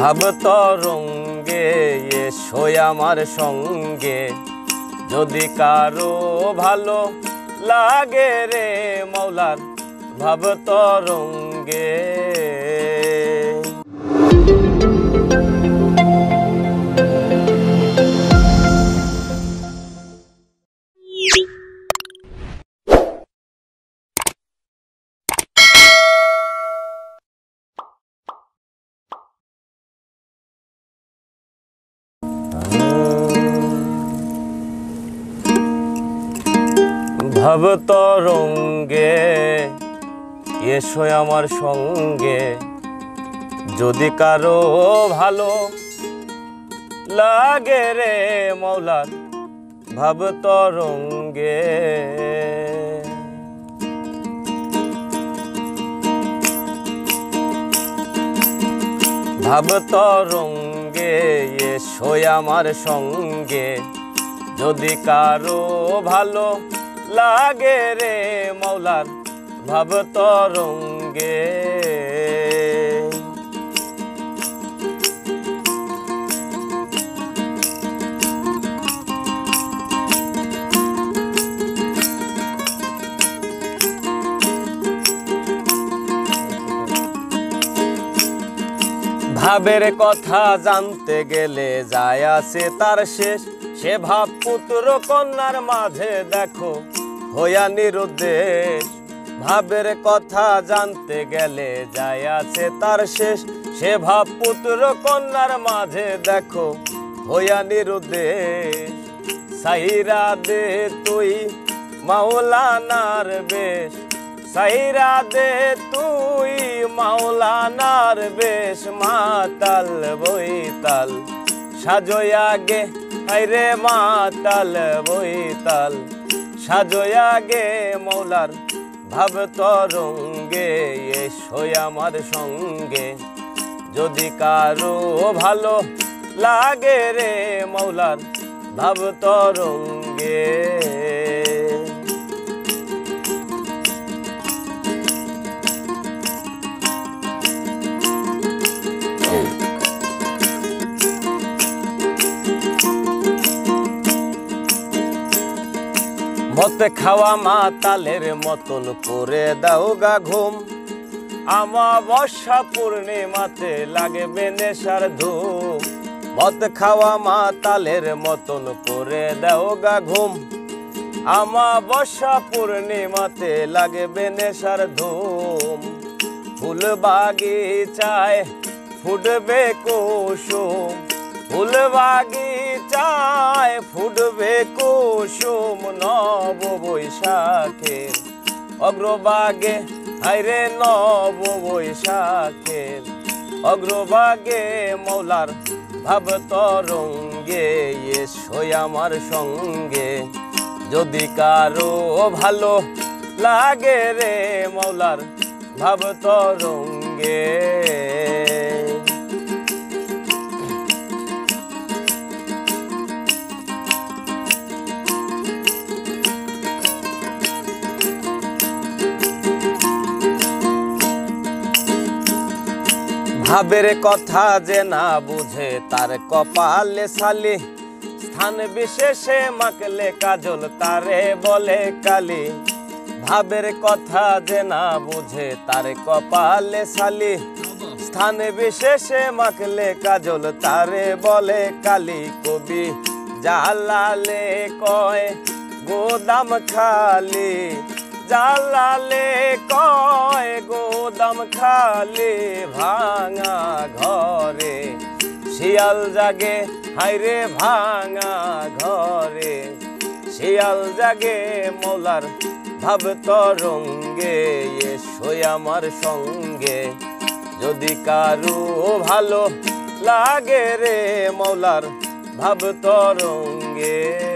ভাব তরঙ্গে এসো আমার সঙ্গে, যদি কারো ভালো লাগে রে মৌলার ভাব তরঙ্গে। ভাব তরঙ্গে এসো আমার সঙ্গে, যদি কারো ভালো লাগে রে মৌলার ভাব তরঙ্গে। ভাব তরঙ্গে এসো আমার সঙ্গে, যদি কারো ভালো লাগে রে মৌলার ভাব তরঙ্গে। ভাবের কথা জানতে গেলে যায় আছে তার শেষ, সে ভাব পুত্র কন্যার মাঝে দেখো হইয়া নিরুদ্দেশ। ভাবের কথা জানতে গেলে যায় আছে তার শেষ, সে ভাব পুত্র কন্যার মাঝে দেখো হইয়া নিরুদ্দেশ। সাইরা দে তুই মাওলানার বেশ, সাইরা দে তুই মাওলানার বেশ, মাতাল বইতাল সাজয়া গে আইরে মাতাল বইতাল সাজয়া গে মৌলার ভাব তরঙ্গে। এসো আমার সঙ্গে, যদি কারো ভালো লাগে রে মৌলার ভাব তরঙ্গে। মত খাওয়া মাতালের মতন করে দাও গা ঘুম, আমাবস্যা পূর্ণিমাতে লাগবে নেশার ধুম। মত খাওয়া মাতালের মতন করে দাও গা ঘুম, আমাবস্যা পূর্ণিমাতে লাগবে নেশার ধুম। ফুল বাগিচায় ফুটবে কুসুম, ফুল বাগিচায় ফুটবে কুসুম, নব বৈশাখের অগ্রভাগে হাইরে নব বৈশাখের অগ্রভাগে মৌলার ভাব তরঙ্গে। এসো আমার সঙ্গে, যদি কারো ভালো লাগে রে মৌলার ভাব তরঙ্গে। ভাবের কথা যে না বুঝে তার কপালে সালি, স্থান বিশেষে মাকলে কাজল তারে বলে কালি। ভাবের কথা যে না বুঝে তার কপালে সালি, স্থান বিশেষে মাকলে কাজল তারে বলে কালি। কবি জালালে কয় গোদাম খালি, জালালে কয় গোদাম খালি, ভাঙা ঘরে শিয়াল জাগে হাইরে ভাঙা ঘরে শিয়াল জাগে মৌলার ভাব তরঙ্গে। এসো আমার সঙ্গে, যদি কারো ভালো লাগে রে মৌলার ভাব তরঙ্গে।